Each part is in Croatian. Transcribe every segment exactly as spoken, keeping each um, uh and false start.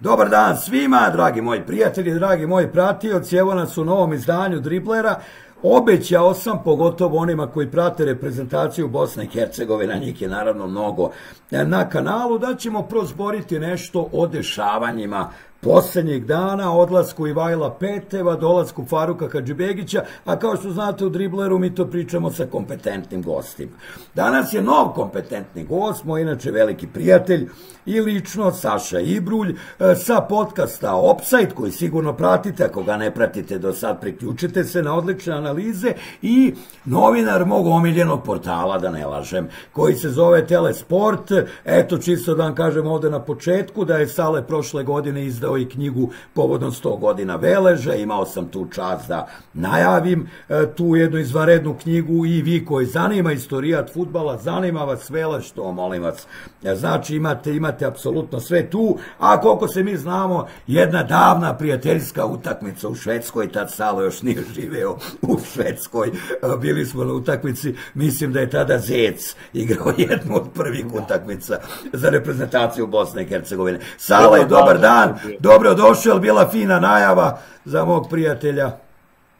Dobar dan svima, dragi moji prijatelji, dragi moji pratioci. Evo nas u novom izdanju Driblera. Obećao sam, pogotovo onima koji prate reprezentaciju Bosne i Hercegovine, njih je naravno mnogo na kanalu, da ćemo prozboriti nešto o dešavanjima posljednjih dana, odlasku Ivajla Peteva, dolasku Faruka Hadžibegića, a kao što znate u Dribleru mi to pričamo sa kompetentnim gostima. Danas je nov kompetentni gost, moj inače veliki prijatelj i lično Saša Ibrulj sa podcasta Ofsajt, koji sigurno pratite, ako ga ne pratite do sad priključite se na odlične analize, i novinar mog omiljenog portala, da ne lažem, koji se zove Telesport. Eto, čisto da vam kažem ovdje na početku da je Sale prošle godine izdao i knjigu povodom sto godina Veleža. Imao sam tu čast da najavim tu jednu izvanrednu knjigu, i vi koji zanima istorijat fudbala, zanima vas Velež, to molim vas, znači imate imate apsolutno sve tu. A koliko se mi znamo, jedna davna prijateljska utakmica u Švedskoj, tad Salo još nije živeo u Švedskoj, bili smo na utakmici, mislim da je tada Zec igrao jednu od prvih utakmica za reprezentaciju Bosne i Hercegovine. Salo, dobar dan, dobro došel, bila fina najava za mog prijatelja.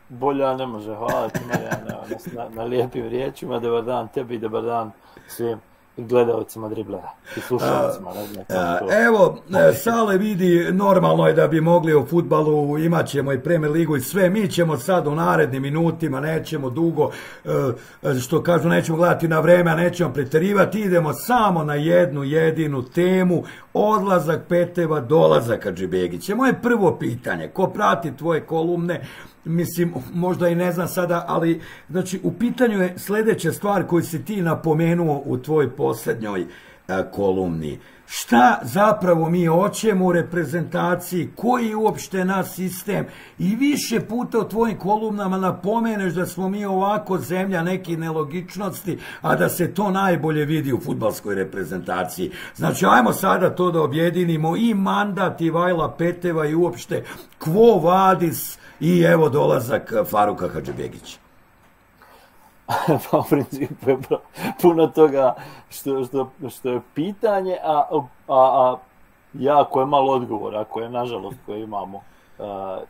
Bolja ne može, hvala ti na lijepim riječima, dobar dan tebi i dobar dan svim gledalcima Driblera i slušalcima. Evo, Sale, vidi, normalno je da bi mogli o futbalu, imat ćemo i Premier Ligu i sve, mi ćemo sad u narednim minutima, nećemo dugo, što kažu, nećemo gledati na vreme, a nećemo preterivati, idemo samo na jednu jedinu temu, odlazak Peteva, dolazak Hadžibegića. Moje prvo pitanje, ko prati tvoje kolumne, mislim, možda i ne znam sada, ali znači u pitanju je sljedeća stvar koju si ti napomenuo u tvojoj posljednjoj kolumni. Šta zapravo mi hoćemo u reprezentaciji, koji je uopšte naš sistem, i više puta u tvojim kolumnama napomeneš da smo mi ovako zemlja neke nelogičnosti, a da se to najbolje vidi u futbalskoj reprezentaciji. Znači, ajmo sada to da objedinimo, i mandat Ivajla Peteva i uopšte Quo Vadis, i evo dolazak Faruka Hadžibegića. Pa u principu je puno toga što je pitanje, a jako je malo odgovora koje, nažalost, koje imamo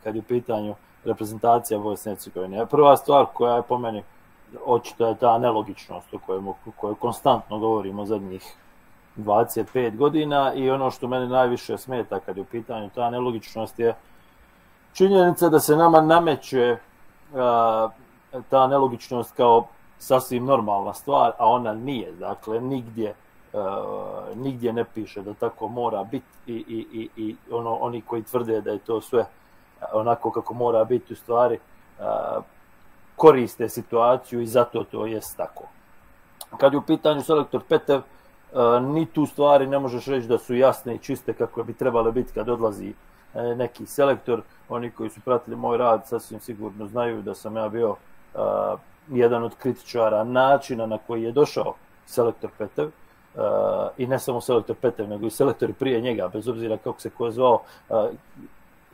kad je u pitanju reprezentacija Bosne i Hercegovine. Prva stvar koja je po meni očito je ta nelogičnost o kojoj konstantno govorimo zadnjih dvadeset pet godina, i ono što meni najviše smeta kad je u pitanju ta nelogičnost je činjenica da se nama nameće ta nelogičnost kao sasvim normalna stvar, a ona nije. Dakle, nigdje ne piše da tako mora biti, i oni koji tvrde da je to sve onako kako mora biti, u stvari koriste situaciju i zato to jest tako. Kad je u pitanju selektor Petev, ni tu stvari ne možeš reći da su jasne i čiste kako bi trebale biti kad odlazi neki selektor. Oni koji su pratili moj rad sasvim sigurno znaju da sam ja bio jedan od kritičara načina na koji je došao selektor Petev, i ne samo selektor Petev, nego i selektori prije njega, bez obzira kako se ko zvao.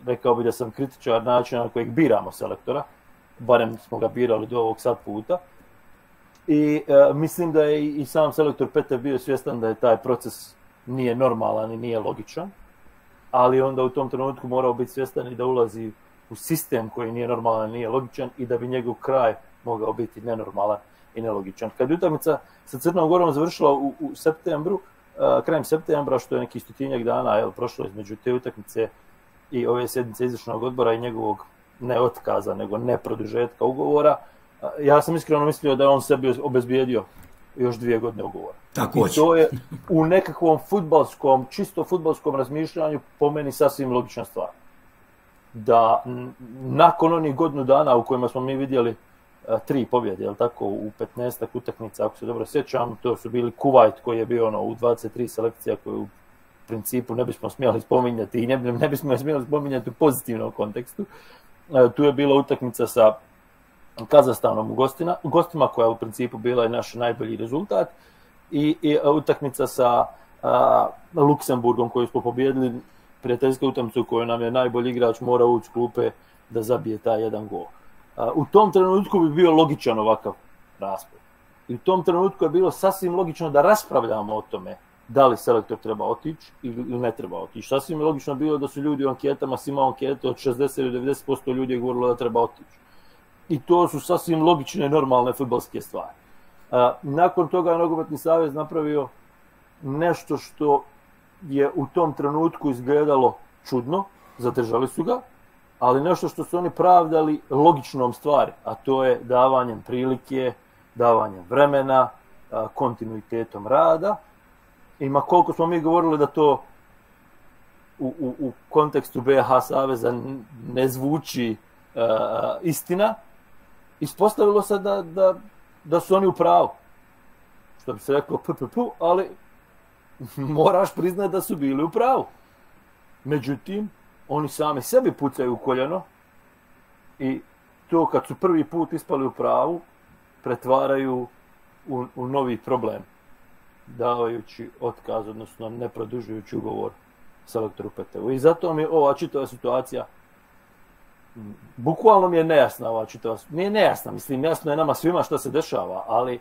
Rekao bi da sam kritičar načina na kojeg biramo selektora, barem smo ga birali do ovog sad puta, i mislim da je i sam selektor Petev bio svjestan da je taj proces nije normalan i nije logičan, ali onda u tom trenutku morao biti svjestan i da ulazi u sistem koji nije normalan, nije logičan, i da bi njegov kraj mogao biti nenormalan i nelogičan. Kad je utakmica sa Crnom Gorom završila u septembru, krajem septembra, što je neki stotinjak dana prošlo između te utakmice i ove sjednice izvršnog odbora i njegovog ne otkaza, nego ne produžetka ugovora, ja sam iskreno mislio da je on sebi obezbijedio još dvije godine ugovora. I to je u nekakvom futbalskom, čisto futbalskom razmišljanju po meni sasvim logična stvar. Da nakon onih godinu dana u kojima smo mi vidjeli tri pobjede, jel tako, u petnaestak utakmica, ako se dobro sjećam, to su bili Kuvajt koji je bio ono u dvadeset tri selekcija koju u principu ne bismo smjeli spominjati i ne bismo smjeli spominjati u pozitivnom kontekstu. Tu je bila utakmica sa Kazahstanom u gostima, koja je u principu bila i naš najbolji rezultat, i utakmica sa Luksemburgom koju smo pobjedili, prijateljska utakmica u kojoj nam je najbolji igrač mora ući u klupe da zabije taj jedan gol. U tom trenutku bi bio logičan ovakav raspored. I u tom trenutku je bilo sasvim logično da raspravljamo o tome da li selektor treba otići ili ne treba otići. Sasvim je logično bilo da su ljudi u anketama, svima ankete od šezdeset do devedeset posto ljudi je govorilo da treba otići. I to su sasvim logične, normalne fudbalske stvari. Nakon toga je Nogometni savez napravio nešto što je u tom trenutku izgledalo čudno, zadržali su ga, ali nešto što su oni pravdali logičnom stvari, a to je davanjem prilike, davanjem vremena, kontinuitetom rada. Ima koliko smo mi govorili da to u kontekstu B H Saveza ne zvuči istina, ispostavilo se da su oni u pravu. Što bi se rekao p p p, ali moraš priznati da su bili u pravu. Međutim, oni sami sebi pucaju u koljeno i to kad su prvi put ispali u pravu, pretvaraju u novi problem, davajući otkaz, odnosno ne produžujući ugovor selektoru Petevu. I zato mi je ova čitava situacija, bukvalno mi je nejasna ova čitava situacija. Nije nejasna, mislim, jasno je nama svima što se dešava, ali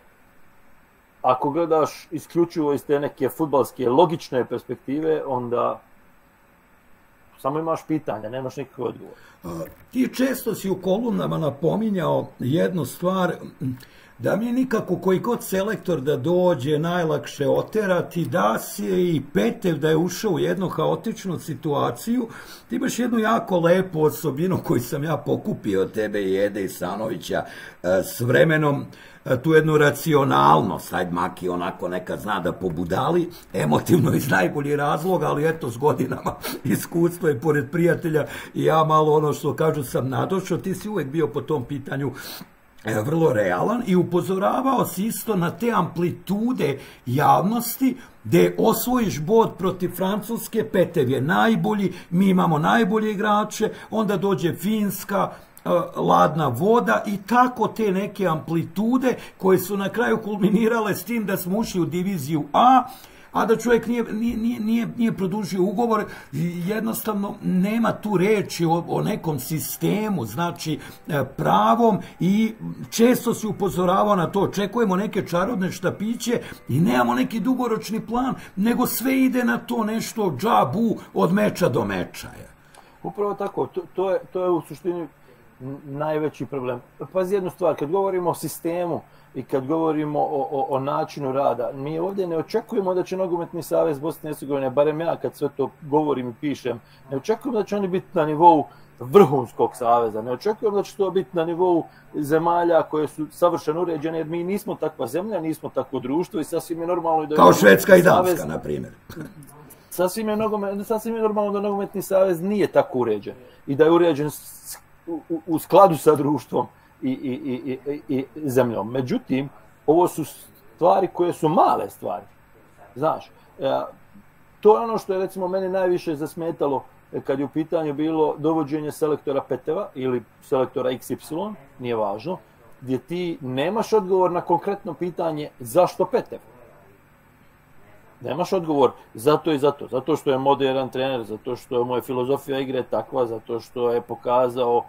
ako gledaš isključivo iz te neke fudbalske logične perspektive, onda samo imaš pitanja, nemaš nikakve odgovore. Ti često si u kolumnama napominjao jednu stvar, da mi je nikako koji god selektor da dođe najlakše oterati, da si je i Petev da je ušao u jednu haotičnu situaciju. Ti imaš jednu jako lepu osobinu koju sam ja pokupio od tebe i Ede i Sanovića s vremenom, tu jednu racionalnost, ajde Maki onako nekad zna da pobudali, emotivno iz najboljih razloga, ali eto s godinama iskustva i pored prijatelja i ja malo ono što kažu sam nadošao, ti si uvek bio po tom pitanju vrlo realan i upozoravao si isto na te amplitude javnosti gde osvojiš bod protiv Francuske, Petev je najbolji, mi imamo najbolje igrače, onda dođe Finska, ladna voda i tako te neke amplitude koje su na kraju kulminirale s tim da smo ušli u diviziju A, a da čovjek nije produžio ugovor, jednostavno nema tu reči o nekom sistemu, znači pravom i često si upozoravao na to, očekujemo neke čarobne štapiće i nemamo neki dugoročni plan, nego sve ide na to nešto džabu od meča do meča. Upravo tako, to je u suštini najveći problem. Pazi jednu stvar, kad govorimo o sistemu i kad govorimo o načinu rada, mi ovdje ne očekujemo da će Nogometni savez Bosne i Hercegovine, barem ja kad sve to govorim i pišem, ne očekujemo da će oni biti na nivou vrhunskog saveza, ne očekujemo da će to biti na nivou zemalja koje su savršeno uređene, jer mi nismo takva zemlja, nismo takvo društvo i sasvim je normalno... Kao Švedska i Danska, na primjer. Sasvim je normalno da Nogometni savez nije tako uređen i da je uređen u skladu sa društvom i zemljom. Međutim, ovo su stvari koje su male stvari. Znaš, to je ono što je recimo mene najviše zasmetalo kad je u pitanju bilo dovođenje selektora Peteva ili selektora iks ipsilon, nije važno, gdje ti nemaš odgovor na konkretno pitanje zašto Petev. Nemaš odgovor zato i zato, zato što je modern trener, zato što je moja filozofija igre takva, zato što je pokazao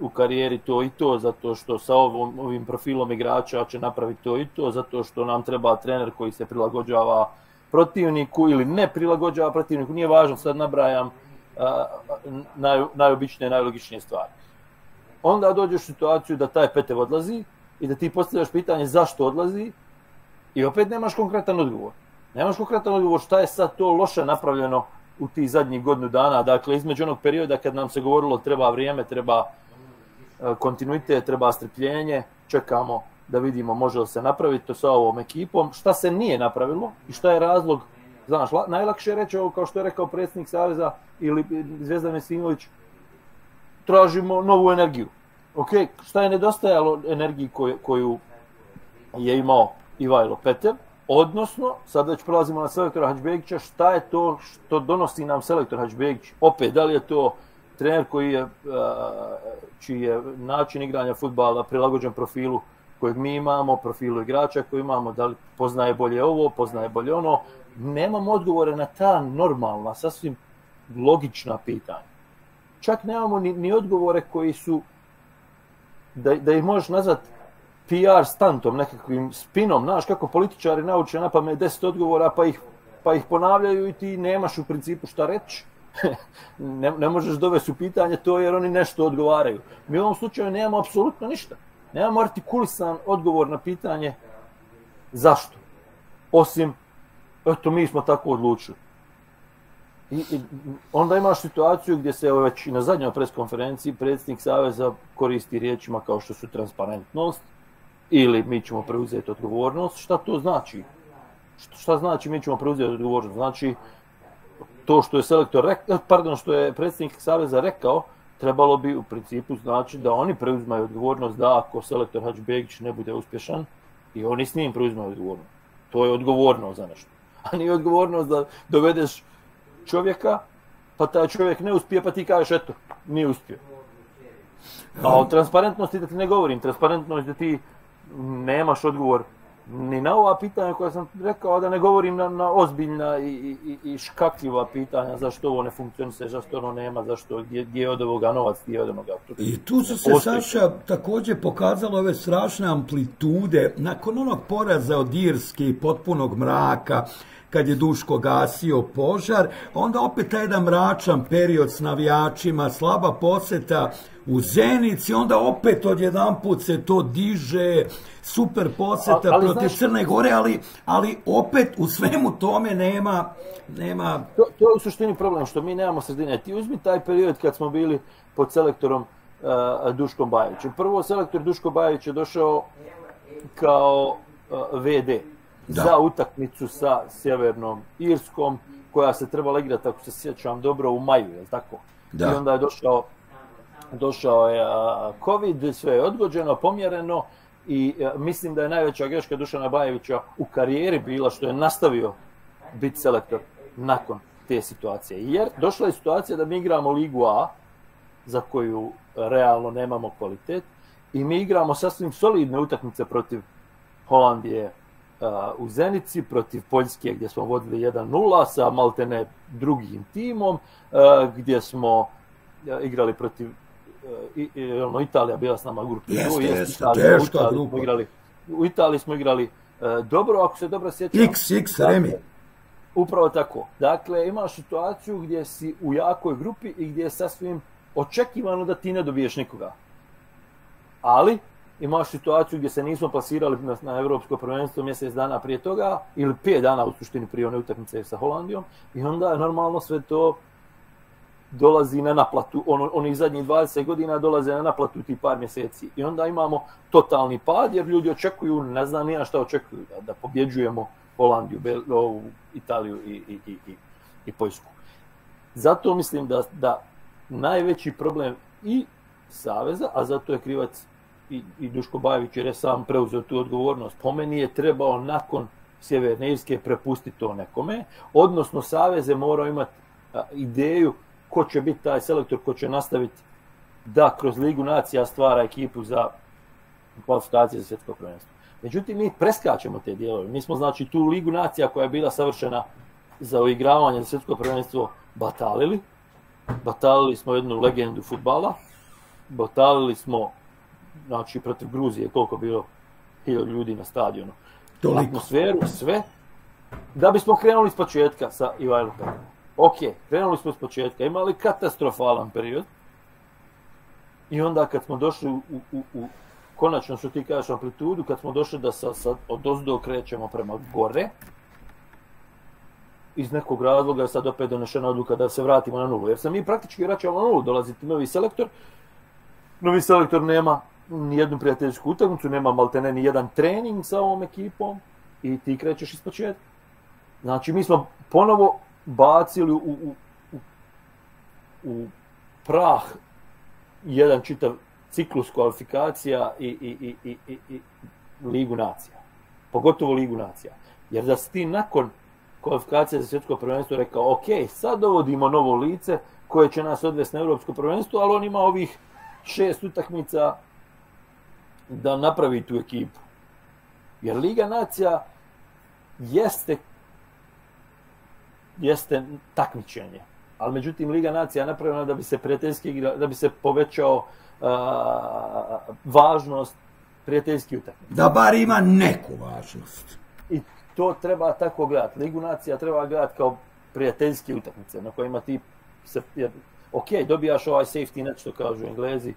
u karijeri to i to, zato što sa ovim profilom igrača će napraviti to i to, zato što nam treba trener koji se prilagođava protivniku ili ne prilagođava protivniku, nije važno, sad nabrajam najobičnije, najlogičnije stvari. Onda dođeš u situaciju da taj Petev odlazi i da ti postavljaš pitanje zašto odlazi i opet nemaš konkretan odgovor. Nemaš konkretan odgovor šta je sad to loše napravljeno u tih zadnjih godinu dana. Dakle, između onog perioda kad nam se govorilo treba vrijeme, treba kontinuitet, treba strpljenje, čekamo da vidimo može li se napraviti to sa ovom ekipom, šta se nije napravilo i šta je razlog. Znaš, najlakše je reći ovo kao što je rekao predsjednik Saveza ili Zvezdan Vesinović, tražimo novu energiju. Ok, šta je nedostajalo energiji koju je imao Ivajlo Petev? Odnosno, sad već prelazimo na selektora Hadžibegića, šta je to što donosi nam selektor Hadžibegić? Opet, da li je to trener čiji je način igranja futbala prilagođen profilu kojeg mi imamo, profilu igrača koji imamo, da li poznaje bolje ovo, poznaje bolje ono? Nemamo odgovore na ta normalna, sasvim logična pitanja. Čak nemamo ni odgovore koji su, da ih možeš nazvati, P R stantom, nekakvim spinom, znaš kako političari nauče na pamet deset odgovora pa ih pa ih ponavljaju i ti nemaš u principu šta reći. Ne možeš dovesti u pitanje to jer oni nešto odgovaraju. Mi u ovom slučaju nemamo apsolutno ništa. Nemamo artikulisan odgovor na pitanje zašto. Osim, eto, mi smo tako odlučili. I onda imaš situaciju gdje se već i na zadnjoj preskonferenciji predsjednik Saveza koristi riječima kao što su transparentnost ili mi ćemo preuzeti odgovornost. Šta to znači? Šta znači mi ćemo preuzeti odgovornost? Znači, to što je selektor rekao, pardon, što je predsjednik Saveza rekao, trebalo bi u principu znači da oni preuzimaju odgovornost da ako selektor Hadžibegić ne bude uspješan i oni s njim preuzimaju odgovornost. To je odgovornost za nešto. A nije odgovornost da dovedeš čovjeka, pa taj čovjek ne uspije, pa ti kažeš eto, nije uspio. A o transparentnosti da ti ne govorim, transparentnost da ti nemaš odgovor ni na ova pitanja koja sam rekao, da ne govorim na ozbiljna i škakljiva pitanja zašto ovo ne funkcionuje, zašto ono nema, zašto gdje je od ovoga novac, gdje je od onoga. I tu su se, Saša, također pokazalo ove strašne amplitude nakon onog poraza od Irske i potpunog mraka, kad je Duško gasio požar, onda opet taj jedan mračan period s navijačima, slaba poseta u Zenici, onda opet odjedan put se to diže, super poseta protiv Crne Gore, ali opet u svemu tome nema... To je u suštini problem, što mi nemamo sredine. Ti uzmi taj period kad smo bili pod selektorom Duškom Bajevićem. Prvo, selektor Duško Bajević je došao kao ve de za utakmicu sa Sjevernom Irskom, koja se trebala igrati, ako se sjećam dobro, u maju, je li tako? I onda je došao došao je COVID, sve je odgođeno, pomjereno i mislim da je najveća greška Dušana Bajevića u karijeri bila što je nastavio biti selektor nakon te situacije. Jer došla je situacija da mi igramo Ligu A, za koju realno nemamo kvalitet, i mi igramo sasvim solidne utakmice protiv Holandije u Zenici, protiv Poljske gdje smo vodili jedan nula sa maltene drugim timom, gdje smo igrali protiv Italija, bila s nama grupa. U Italiji smo igrali dobro, ako se dobro sjećam. iks iks remi. Upravo tako. Dakle, imaš situaciju gdje si u jakoj grupi i gdje je sasvim očekivano da ti ne dobiješ nikoga. Ali imaš situaciju gdje se nismo plasirali na Evropsko prvenstvo mjesec dana prije toga, ili pet dana u suštini prije one utakmice sa Holandijom, i onda normalno sve to dolazi na naplatu, onih zadnjih dvadeset godina dolaze na naplatu ti par mjeseci. I onda imamo totalni pad, jer ljudi očekuju, ne znam ni ja šta očekuju, da pobjeđujemo Holandiju, Italiju i Poljsku. Zato mislim da najveći problem i Saveza, a zato je krivac i Duško Bajević jer je sam preuzeo tu odgovornost, po meni je trebao nakon Sjeverne Irske prepustiti to nekome, odnosno Savez je morao imati ideju ko će biti taj selektor, ko će nastaviti da kroz Ligu Nacija stvara ekipu za kvalifikacije za svjetsko prvenstvo. Međutim, mi preskačemo te dijelove. Mi smo, znači, tu Ligu Nacija koja je bila savršena za uigravanje za svjetsko prvenstvo batalili. Batalili smo jednu legendu fudbala. Batalili smo, znači, protiv Gruzije, koliko je bilo hiljadu ljudi na stadionu. Atmosferu, sve. Da bismo krenuli s početka sa Ivajlom Petevom. Ok, krenuli smo s početka, imali katastrofalan period i onda kad smo došli u, konačno što ti kažeš, amplitudu, kad smo došli da od ozdo krećemo prema gore, iz nekog razloga je sad opet donešena odluka da se vratimo na nulu, jer sam mi praktički vraćamo na nulu, dolazi novi selektor, novi selektor nema nijednu prijateljsku utakmicu, nema maltene ni jedan trening sa ovom ekipom i ti krećeš iz početka. Znači, mi smo ponovo bacili u prah jedan čitav ciklus kvalifikacija i Ligu Nacija. Pogotovo Ligu Nacija. Jer da si ti nakon kvalifikacije za svjetsko prvenstvo rekao, ok, sad dovodimo novo lice koje će nas odvesti na Evropsko prvenstvo, ali on ima ovih šest utakmica da napravi tu ekipu. Jer Liga Nacija jeste jeste takmičenje. Ali međutim, Liga Nacija je napravljena da bi se prijateljski igra, da bi se povećao važnost prijateljski utakmica. Da bar ima neku važnost. I to treba tako gledati. Ligu Nacija treba gledati kao prijateljske utakmice na kojima ti se... Ok, dobijaš ovaj safety net, što kažu Englezi,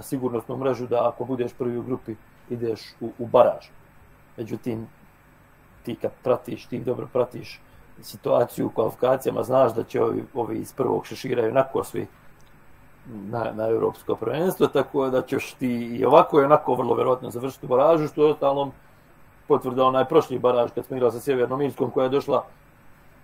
sigurnosnu mrežu da ako budeš prvi u grupi ideš u baraž. Međutim, ti kad pratiš, ti dobro pratiš situaciju u kvalifikacijama, znaš da će ovi iz prvog šeširaju na kosvi na Evropsko prvenstvo, tako da ćeš ti i ovako i onako vrlo vjerojatno završiti u baražu, što je ostalom potvrda onaj prošli baraž kad smo igrali sa Sjevernom Irskom koja je došla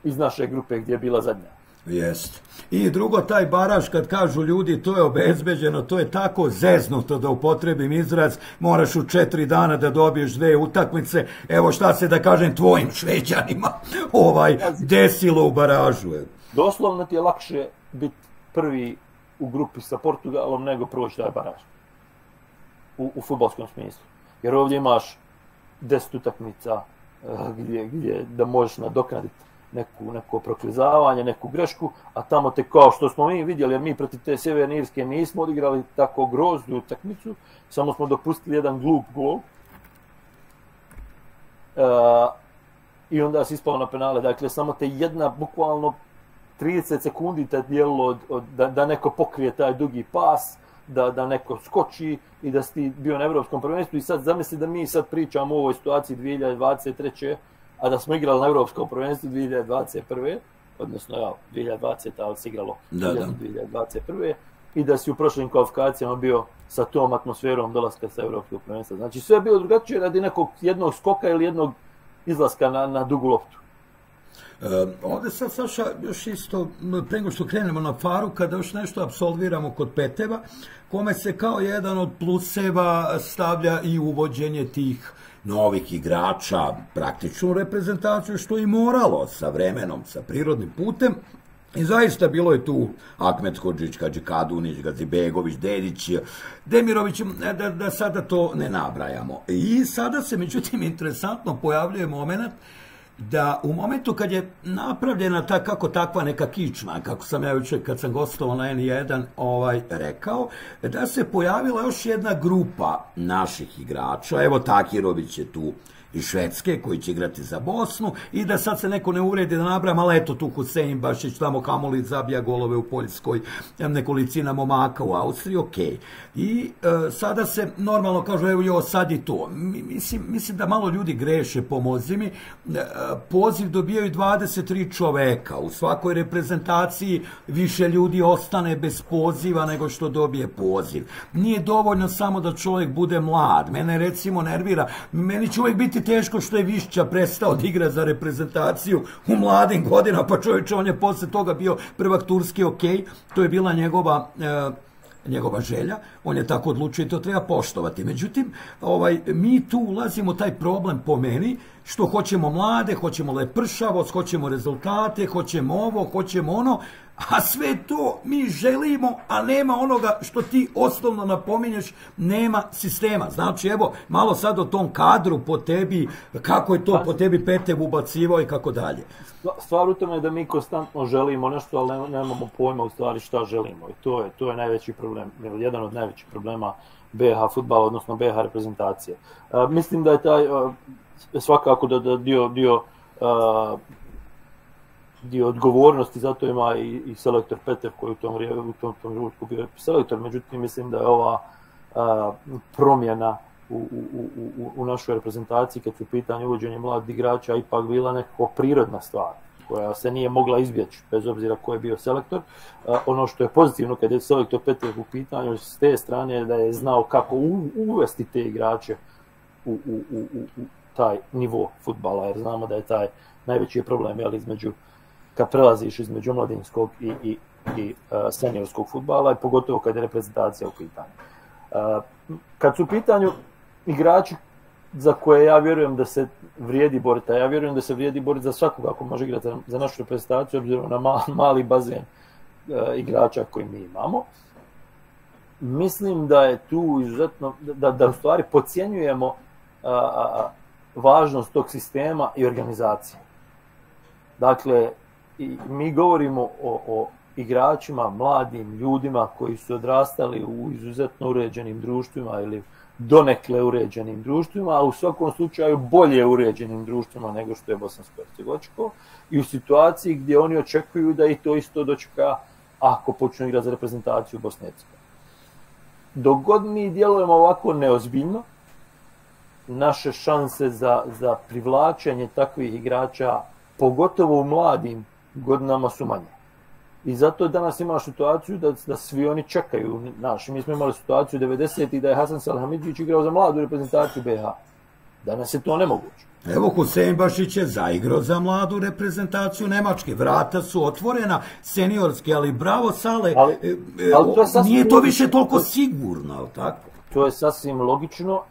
iz naše grupe gdje je bila zadnja. Jest. I drugo, taj baraž, kad kažu ljudi, to je obezbeđeno, to je tako zeznuto, da upotrebim izraz, moraš u četiri dana da dobiješ dve utakmice, evo šta se da kažem tvojim Šveđanima ovaj desilo u baražu. Doslovno ti je lakše biti prvi u grupi sa Portugalom nego proći taj baraž u fudbalskom smislu, jer ovdje imaš deset utakmica gdje da možeš nadoknaditi neko proklizavanje, neku grešku, a tamo te, kao što smo mi vidjeli, jer mi protiv te Sjeverne Irske nismo odigrali tako groznu utakmicu, samo smo dopustili jedan glup gol i onda si ispao na penale. Dakle, samo te jedna, bukvalno trideset sekundi te dijelilo da neko pokrije taj dugi pas, da neko skoči i da si ti bio na Evropskom prvenstvu. I sad zamisli da mi sad pričamo o ovoj situaciji dvije hiljade dvadeset treće a da smo igrali na Evropskom prvenstvu dvije hiljade dvadeset prve, odnosno ja, dvije hiljade dvadesete, ali se igralo dvije hiljade dvadeset prve, i da si u prošlim kvalifikacijama bio sa tom atmosferom dolaska sa Evropskog prvenstva. Znači sve je bilo drugačije radi nekog jednog skoka ili jednog izlaska na dugu loptu. Ovdje sad, Saša, još isto, pre nego što krenemo na Faruka, da još nešto apsolviramo kod Peteva, kome se kao jedan od pluseva stavlja i uvođenje tih novih igrača, praktičnu reprezentaciju, što je i moralo sa vremenom, sa prirodnim putem. I zaista bilo je tu Ahmet Hodžić, Hadžikadunić, Gazibegović, Dedić, Demirović, da sada to ne nabrajamo. I sada se, međutim, interesantno pojavljuje moment da u momentu kad je napravljena ta kako takva neka kičma, kako sam ja jučer kad sam gostovao na en jedan ovaj, rekao, da se pojavila još jedna grupa naših igrača, evo Takirović je tu iz Švedske koji će igrati za Bosnu, i da sad se neko ne uredi da nabram, ali eto tu Husein Bašić, tamo Kamulic zabija golove u Poljskoj, nekolicina momaka u Austriji, okej. I sada se normalno kažu, evo jo, sad i to. Mislim da malo ljudi greše, pomozi mi. Poziv dobijaju dvadeset tri čoveka, u svakoj reprezentaciji više ljudi ostane bez poziva nego što dobije poziv. Nije dovoljno samo da čovjek bude mlad, mene recimo nervira, meni će uvijek biti teško što je Višća prestao da igra za reprezentaciju u mladim godina, pa čovječe, on je posle toga bio prvak Turski, ok, to je bila njegova njegova želja, on je tako odlučio i to treba poštovati. Međutim, mi tu ulazimo taj problem po meni, što hoćemo mlade, hoćemo lepršavost, hoćemo rezultate, hoćemo ovo, hoćemo ono, a sve to mi želimo, a nema onoga što ti osnovno napominješ, nema sistema. Znači, evo, malo sad o tom kadru po tebi, kako je to po tebi Petev ubacivao i kako dalje. Stvar u tome je da mi konstantno želimo nešto, ali nemamo pojma u stvari šta želimo. I to je, to je najveći problem, jedan od najvećih problema be ha fudbala, odnosno be ha reprezentacije. Mislim da je taj, svakako da dio... dio dio odgovornosti, zato ima i selektor Petev koji u tom trenutku bio selektor. Međutim, mislim da je ova promjena u našoj reprezentaciji kad su pitanje uvođenje mladih igrača ipak bila nekako prirodna stvar koja se nije mogla izbjeći bez obzira ko je bio selektor. Ono što je pozitivno kad je selektor Petev u pitanju s te strane je da je znao kako uvesti te igrače u taj nivo futbala, jer znamo da je taj najveći problem između kad prelaziš između mladinskog i seniorskog futbala, i pogotovo kad je reprezentacija u pitanju. Kad su u pitanju igrači za koje ja vjerujem da se vrijedi boriti, ja vjerujem da se vrijedi boriti za svakoga ako može igrati za našu reprezentaciju, obzirom na mali bazen igrača koji mi imamo, mislim da je tu izuzetno, da u stvari podcjenjujemo važnost tog sistema i organizacije. Dakle, mi govorimo o igračima, mladim ljudima koji su odrastali u izuzetno uređenim društvima ili donekle uređenim društvima, a u svakom slučaju bolje uređenim društvima nego što je bosansko-hercegovačko, i u situaciji gdje oni očekuju da i to isto dočeka ako počnu igrati za reprezentaciju Bosne i Hercegovine. Dok god mi djelujemo ovako neozbiljno, naše šanse za privlačenje takvih igrača, pogotovo u mladim godinama, su manje. I zato danas imamo situaciju da svi oni čekaju. Mi smo imali situaciju devedesetih da je Hasan Salhamidžić igrao za mladu reprezentaciju B H. Danas je to nemoguće. Evo, Husein Bašić je zaigrao za mladu reprezentaciju Nemačke. Vrata su otvorena, seniorski, ali bravo Sale, nije to više toliko sigurno, ali tako? To je sasvim logično.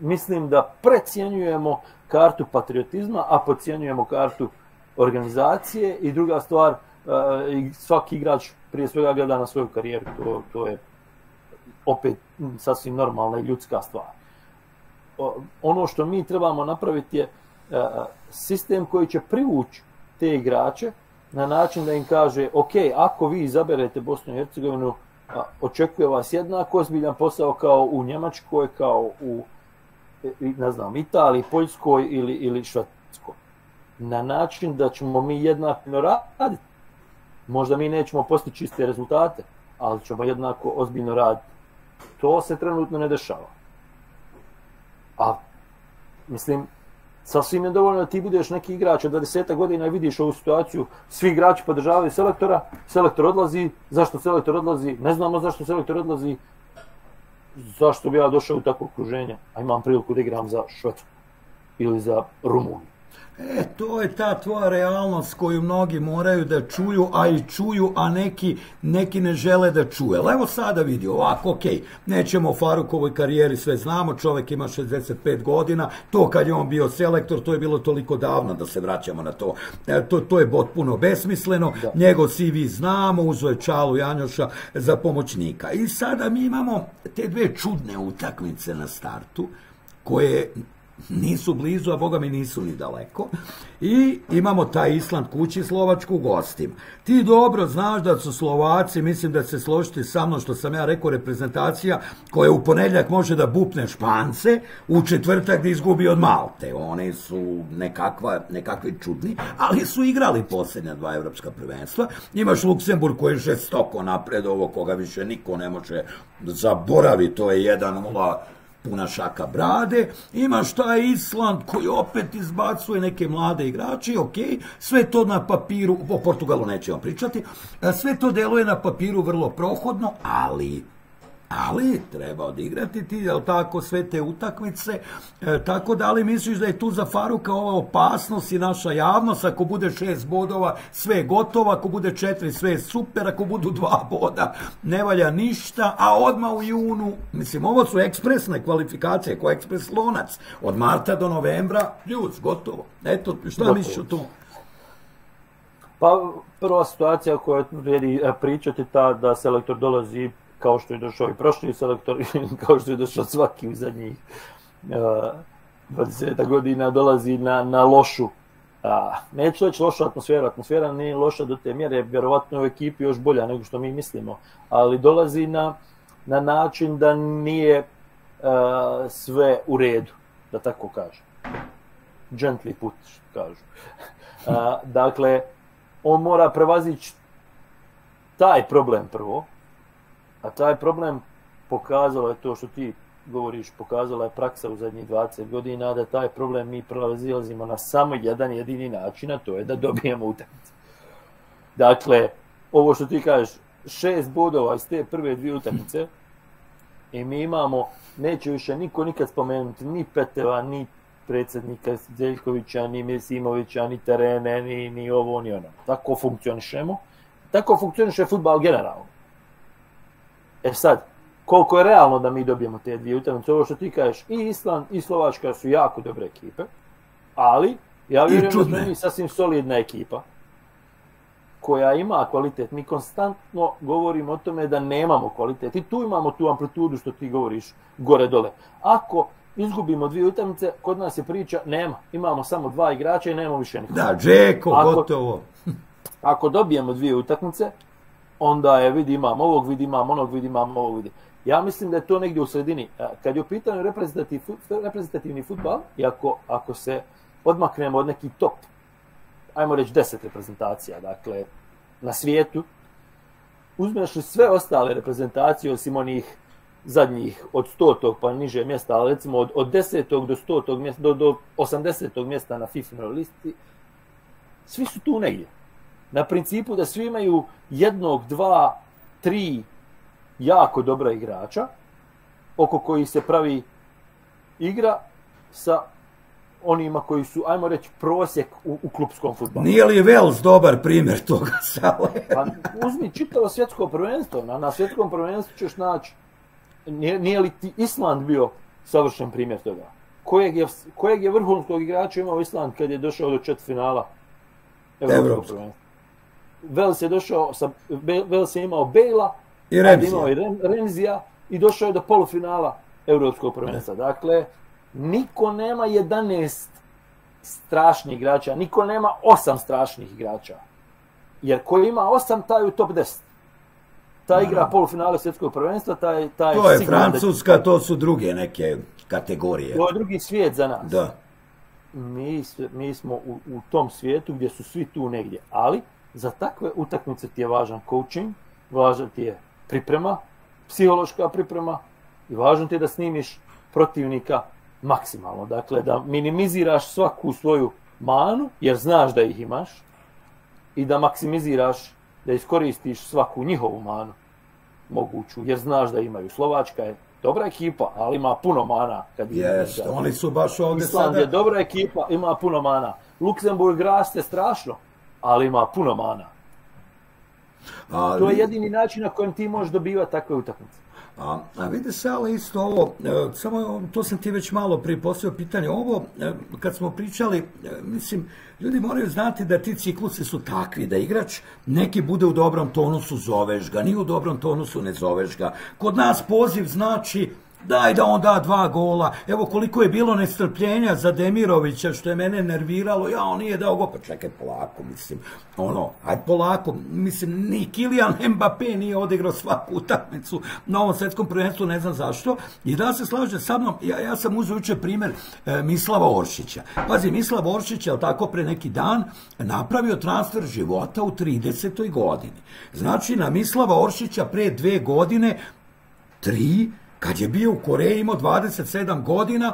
Mislim da precijenjujemo kartu patriotizma, a podcijenjujemo kartu organizacije. I druga stvar, svaki igrač prije svega gleda na svoju karijeru. To je opet sasvim normalna i ljudska stvar. Ono što mi trebamo napraviti je sistem koji će privući te igrače na način da im kaže: ok, ako vi izaberete Bosnu i Hercegovinu, očekuje vas jednako ozbiljan posao kao u Njemačkoj, kao u, ne znam, Italiji, Poljskoj ili Švedskoj. Na način da ćemo mi jednako raditi. Možda mi nećemo postići iste rezultate, ali ćemo jednako ozbiljno raditi. To se trenutno ne dešava. A, mislim, sasvim je dovoljno da ti budeš neki igrač od dvadeset godina i vidiš ovu situaciju, svi igrači podržavaju selektora, selektor odlazi, zašto selektor odlazi, ne znamo zašto selektor odlazi, zašto bi ja došao u takvo okruženje, a imam priliku da igram za Švedsku ili za Rumuniju. E, to je ta tvoja realnost koju mnogi moraju da čuju, a i čuju, a neki, neki ne žele da čuje. Evo sada vidi ovako, ok, nećemo o Farukovoj karijeri, sve znamo, čovjek ima šezdeset pet godina, to kad je on bio selektor, to je bilo toliko davno da se vraćamo na to. E, to, to je potpuno besmisleno, da. Njegov C V znamo, uzo je Čalu Janjoša za pomoćnika. I sada mi imamo te dve čudne utakmice na startu, koje nisu blizu, a boga mi nisu ni daleko. I imamo taj Island kući, Slovačku gostima. Ti dobro znaš da su Slovaci, mislim da se složiti sa mnom što sam ja rekao, reprezentacija koja u ponedjeljak može da bupne Špance, u četvrtak da izgubi od Malte. One su nekakvi čudni, ali su igrali posljednja dva evropska prvenstva. Imaš Luksemburg koji je žestoko napred, ovo koga više niko ne može zaboraviti, to je jedan nula puna šaka brade. Imaš taj Island koji opet izbacuje neke mlade igrače, ok, sve to na papiru, o Portugalu nećemo pričati, sve to deluje na papiru vrlo prohodno, ali ali treba odigrati ti, jel tako, sve te utakmice, tako da li misliš da je tu za Faruka ova opasnost i naša javnost, ako bude šest bodova sve je gotovo, ako bude četiri sve je super, ako budu dva boda ne valja ništa, a odmah u junu, mislim, ovo su ekspresne kvalifikacije, ko ekspres lonac, od marta do novembra, ljus, gotovo. Eto, šta misliš o tom? Pa, prva situacija koja vrijedi pričati ta da selektor dolazi kao što je došao i prošli selektor, kao što je došao svaki u zadnjih dvadeset godina, dolazi na lošu, neću reći lošu atmosferu, atmosfera nije loša do te mjere, vjerovatno u ekipi još bolja nego što mi mislimo, ali dolazi na način da nije sve u redu, da tako kažem. Gently put, kažu. Dakle, on mora prevazići taj problem prvo, a taj problem pokazalo je to što ti govoriš, pokazala je praksa u zadnjih dvadeset godina, da taj problem mi prelazimo na samo jedan jedini način, a to je da dobijemo utakmice. Dakle, ovo što ti kažeš, šest bodova iz te prve dvije utakmice i mi imamo, neće više niko nikad spomenuti, ni Peteva, ni predsjednika Zeljkovića, ni Mesimovića, ni terene, ni ovo, ni ono. Tako funkcionišemo. Tako funkcioniše futbal generalno. E sad, koliko je realno da mi dobijemo te dvije utakmice, ovo što ti kažeš, i Island i Slovačka su jako dobre ekipe, ali ja vjerujem da smo mi sasvim solidna ekipa koja ima kvalitet. Mi konstantno govorimo o tome da nemamo kvalitet i tu imamo tu amplitudu što ti govoriš, gore-dole. Ako izgubimo dvije utakmice, kod nas je priča, nema, imamo samo dva igrača i nemamo više nikoga. Da, Džeko, gotovo. Ako dobijemo dvije utakmice, onda je vidi imam ovog, vidi imam onog, vidi imam ovog, vidi. Ja mislim da je to negdje u sredini. Kad je u pitanju reprezentativni futbal, i ako se odmaknemo od nekih top, ajmo reći deset reprezentacija, dakle, na svijetu, uzmeš li sve ostale reprezentacije, osim onih zadnjih od stotog pa niže mjesta, ali recimo od desetog do stotog mjesta, do osamdesetog mjesta na FIFA listi, svi su tu negdje. Na principu da svi imaju jednog, dva, tri jako dobra igrača oko kojih se pravi igra sa onima koji su, ajmo reći, prosjek u, u klupskom futbalu. Nije li Velež dobar primjer toga, Sale? Pa uzmi čitavo svjetsko prvenstvo. Na, na svjetskom prvenstvu ćeš naći, nije, nije li ti Island bio savršen primjer toga? Kojeg je, kojeg je vrhunskog igrača imao Island kad je došao do četvrtfinala Evropskog prvenstva? Velež je došao, sa, Velež je imao Bejla, i Remzija i došao je do polufinala Evropskog prvenstva. Dakle, niko nema jedanaest strašnih igrača, niko nema osam strašnih igrača. Jer ko ima osam, taj je u top deset. Ta igra polufinale Svjetskog prvenstva, taj... To je Francuska, to su druge neke kategorije. To je drugi svijet za nas. Mi smo u tom svijetu gdje su svi tu negdje. Ali za takve utakmice ti je važan coaching, važan ti je priprema, psihološka priprema i važno ti je da snimiš protivnika maksimalno. Dakle, da minimiziraš svaku svoju manu, jer znaš da ih imaš, i da maksimiziraš, da iskoristiš svaku njihovu manu moguću, jer znaš da imaju. Slovačka je dobra ekipa, ali ima puno mana. Jeste, oni su baš ovdje sada. Island je dobra ekipa, ima puno mana. Luksemburg raste strašno, ali ima puno mana. To je jedini način na kojem ti možeš dobivati takve utakmice. A vidi se, ali isto ovo, samo to sam ti već malo prije postavio pitanje, ovo kad smo pričali, mislim, ljudi moraju znati da ti ciklusi su takvi, da igrač neki bude u dobrom tonusu, zoveš ga, nije u dobrom tonusu, ne zoveš ga. Kod nas poziv znači daj da on da dva gola, evo koliko je bilo nestrpljenja za Demirovića što je mene nerviralo, ja on nije dao go, pa čekaj polako, mislim, ono, aj polako, mislim, ni Kylian Mbappé nije odigrao svaku utakmicu na ovom svjetskom prvenstvu, ne znam zašto, i da se slaže sa mnom, ja sam uzeo jučer primjer Mislava Oršića. Pazi, Mislav Oršić je tako pre neki dan napravio transfer života u tridesetoj godini. Znači, na Mislava Oršića pre dve godine, tri, kad je bio u Koreji, imao dvadeset sedam godina,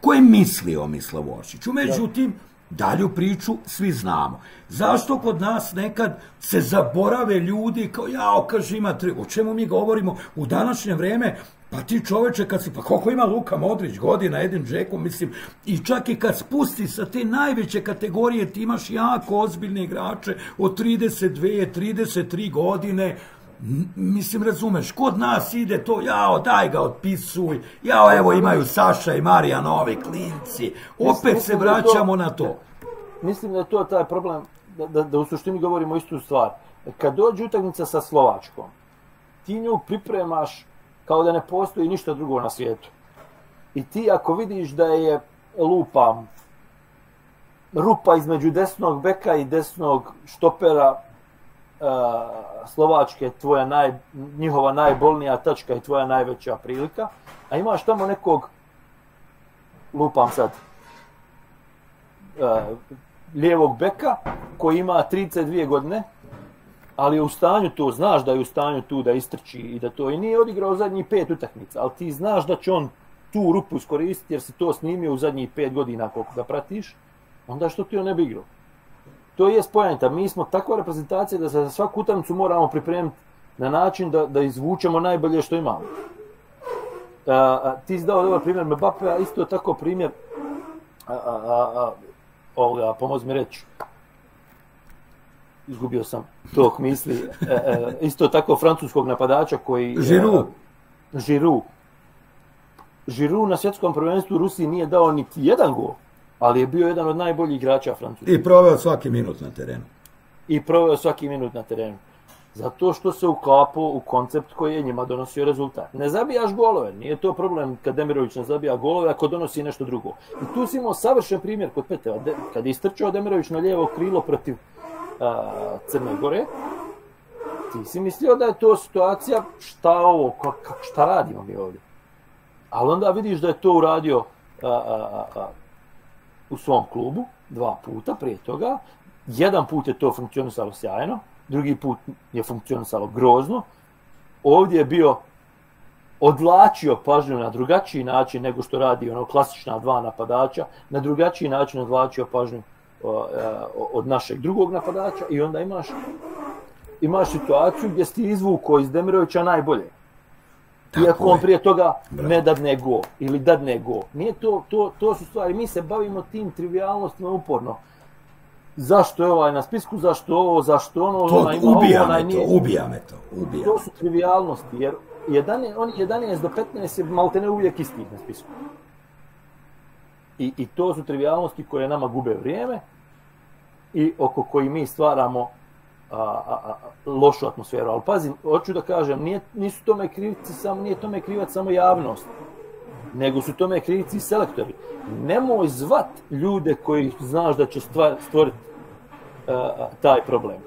ko je mislio Mislav Oršiću? Međutim, dalju priču svi znamo. Zašto kod nas nekad se zaborave ljudi kao, jao, kaže, ima tri, o čemu mi govorimo u današnje vreme? Pa ti čoveče, kad si, pa koliko ima Luka Modrić godina, Edin Džeko, mislim, i čak i kad spusti sa te najveće kategorije, ti imaš jako ozbiljne igrače od trideset dve, trideset tri godine. Mislim, razumeš, kod nas ide to, jao, daj ga, otpisuj, jao, evo imaju Saša i Marijanovi klinci, opet se vraćamo na to. Mislim da je to taj problem, da u suštini govorimo istu stvar. Kad dođe utakmica sa Slovačkom, ti nju pripremaš kao da ne postoji ništa drugo na svijetu. I ti ako vidiš da je lupa, rupa između desnog beka i desnog štopera, Slovačke, njihova najbolnija tačka i tvoja najveća prilika, a imaš tamo nekog, lupam sad, lijevog beka koji ima trideset dvije godine, ali je u stanju tu, znaš da je u stanju tu da istrči i da to, i nije odigrao zadnjih pet utakmica, ali ti znaš da će on tu rupu iskoristiti jer si to snimio u zadnjih pet godina koliko ga pratiš, onda što ti on ne bi igrao? To je pojenta. Mi smo takva reprezentacija da se za svaku utakmicu moramo pripremiti na način da izvučemo najbolje što imamo. Ti si dao dobar primjer Mbappéa, isto tako primjer, pomozi mi reći, izgubio sam tok misli, isto tako francuskog napadača koji... Giroud. Giroud. Giroud na svjetskom prvenstvu Rusiji nije dao niti jedan gol, ali je bio jedan od najboljih igrača Francuske. I proveo svaki minut na terenu. I proveo svaki minut na terenu. Zato što se uklapao u koncept koji je njima donosio rezultat. Ne zabijaš golove, nije to problem kad Demirović ne zabija golove, ako donosi nešto drugo. I tu si imao savršen primjer kod Peteva. Kad je istrčao Demirović na lijevo krilo protiv Crne Gore, ti si mislio da je to situacija, šta ovo, šta radimo mi ovdje? Ali onda vidiš da je to uradio u svom klubu dva puta prije toga. Jedan put je to funkcionisalo sjajno, drugi put je funkcionisalo grozno. Ovdje je bio odvlačio pažnju na drugačiji način nego što radi ono klasična dva napadača, na drugačiji način odvlačio pažnju od našeg drugog napadača i onda imaš imaš situaciju gdje si ti izvukao iz Demirovića najbolje. Iako on prije toga ne dadne go ili dadne go. Nije to, to, to su stvari. Mi se bavimo tim trivialnostima uporno. Zašto je ovaj na spisku, zašto ovo, zašto ono, ona ima ovo, ona nije. Ubija me to, ubija. To su trivialnosti, jer jedanaest do petnaest je maltene uvijek isti na spisku. I to su trivialnosti koje nama gube vrijeme i oko koji mi stvaramo lošu atmosferu. Ali pazi, hoću da kažem, nisu tome krivci samo, nije tome krivac samo javnost, nego su tome krivci i selektori. Nemoj zvat ljude koji znaš da će stvoriti taj problem.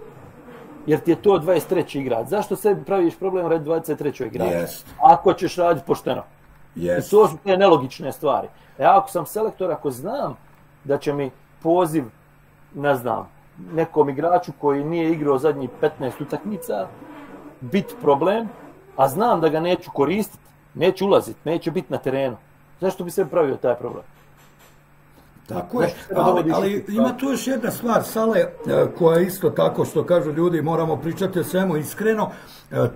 Jer ti je to dvadeset treći igrač. Zašto sebi praviš problem radi dvadeset trećeg igrača? Ako ćeš raditi pošteno. I to su te nelogične stvari. Ja ako sam selektor, ako znam da će mi poziv, ne znam, nekom igraču koji nije igrao zadnjih petnaest utakmica biti problem, a znam da ga neću koristiti, neću ulaziti, neće biti na terenu. Zašto bi se pravio taj problem? Tako je, ali ima tu još jedna stvar, Sale, koja je isto tako što kažu ljudi, moramo pričati o svemu iskreno,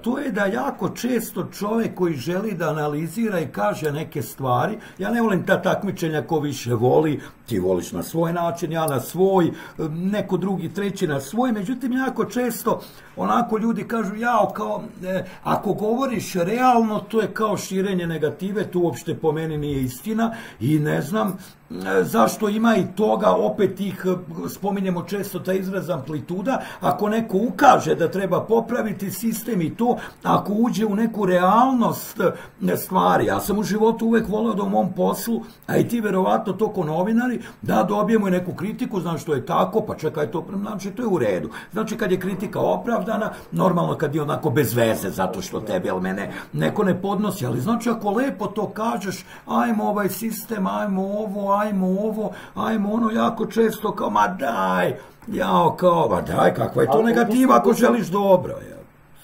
to je da jako često čovjek koji želi da analizira i kaže neke stvari, ja ne volim ta takmičenja ko više voli, ti voliš na svoj način, ja na svoj, neko drugi, treći na svoj, međutim jako često onako ljudi kažu, jao, kao, ako govoriš realno, to je kao širenje negative, to uopšte po meni nije istina i ne znam, zašto ima i toga, opet ih spominjemo često ta izraz amplituda, ako neko ukaže da treba popraviti sistem i to, ako uđe u neku realnost stvari, ja sam u životu uvek volio da u mom poslu, a i ti verovatno to ko novinari, da dobijemo i neku kritiku, znaš što je tako, pa čekaj to, znači to je u redu. Znači kad je kritika opravdana, normalno kad je onako bez veze, zato što tebe ili mene neko ne podnosi, ali znači ako lepo to kažeš, ajmo ovaj sistem, ajmo ovo, ajmo ovo, ajmo ono, jako često kao, ma daj, jao kao, ma daj, kakva je to negativa ako želiš dobro.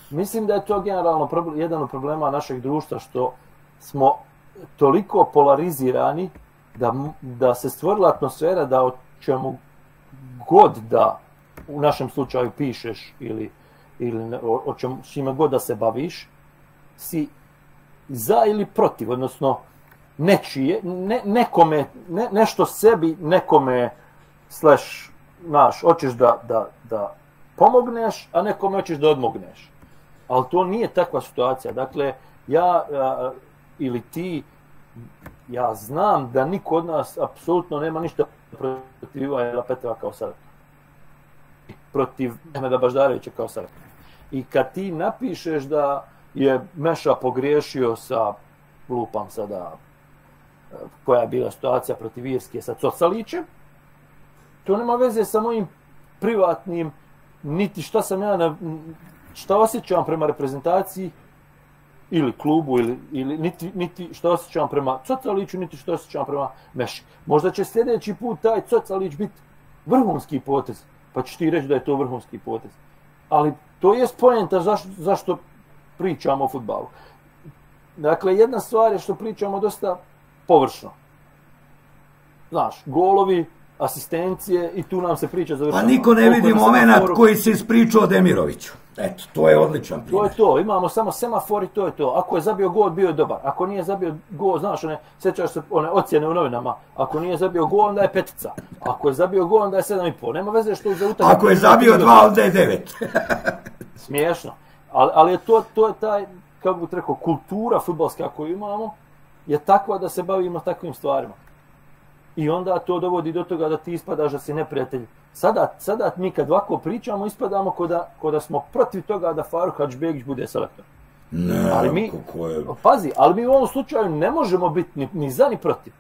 Mislim da je to generalno jedan od problema našeg društva, što smo toliko polarizirani da se stvorila atmosfera da o čemu god da, u našem slučaju, pišeš ili o čemu god da se baviš, si za ili protiv, odnosno nečije, nekome, nešto sebi, nekome, slash, znaš, hoćeš da pomogneš, a nekome hoćeš da odmogneš. Ali to nije takva situacija. Dakle, ja ili ti, ja znam da niko od nas apsolutno nema ništa protiv Ivajla Peteva kao sada. Protiv Mehmeda Baždarevića kao sada. I kad ti napišeš da je Meša pogriješio sa, lupam sada, koja je bila situacija protiv Irske sa Cocalićem, to nema veze sa mojim privatnim, niti šta sam ja, šta osjećam prema reprezentaciji ili klubu, niti šta osjećam prema Cocaliću, niti šta osjećam prema Meši. Možda će sljedeći put taj Cocalić biti vrhunski potez, pa ćeš ti reći da je to vrhunski potez. Ali to je poenta zašto pričamo o fudbalu. Dakle, jedna stvar je što pričamo dosta površno. Znaš, golovi, asistencije i tu nam se priča završava. Pa niko ne vidi moment koji se ispričao o Demiroviću. Eto, to je odličan primjer. To je to, imamo samo semafor i to je to. Ako je zabio gol, bio je dobar. Ako nije zabio gol, znaš, sjećaš se one ocjene u novinama. Ako nije zabio gol, onda je petica. Ako je zabio gol, onda je sedam i pol. Nema veze što je za utakmicu. Ako je zabio dva, onda je devet. Smiješno. Ali to je taj, kako bih rekao, kultura fudbalska koju imamo je takva da se bavimo takvim stvarima. I onda to dovodi do toga da ti ispadaš da si neprijatelj. Sada mi kad ovako pričamo, ispadamo ko da smo protiv toga da Faruk Hadžibegić bude selektor. Ne, kako je... Pazi, ali mi u ovom slučaju ne možemo biti ni za ni protiv.